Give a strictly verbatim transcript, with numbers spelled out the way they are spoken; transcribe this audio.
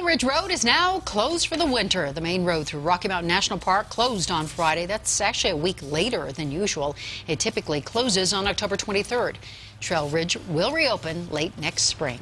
Trail Ridge Road is now closed for the winter. The main road through Rocky Mountain National Park closed on Friday. That's actually a week later than usual. It typically closes on October twenty-third. Trail Ridge will reopen late next spring.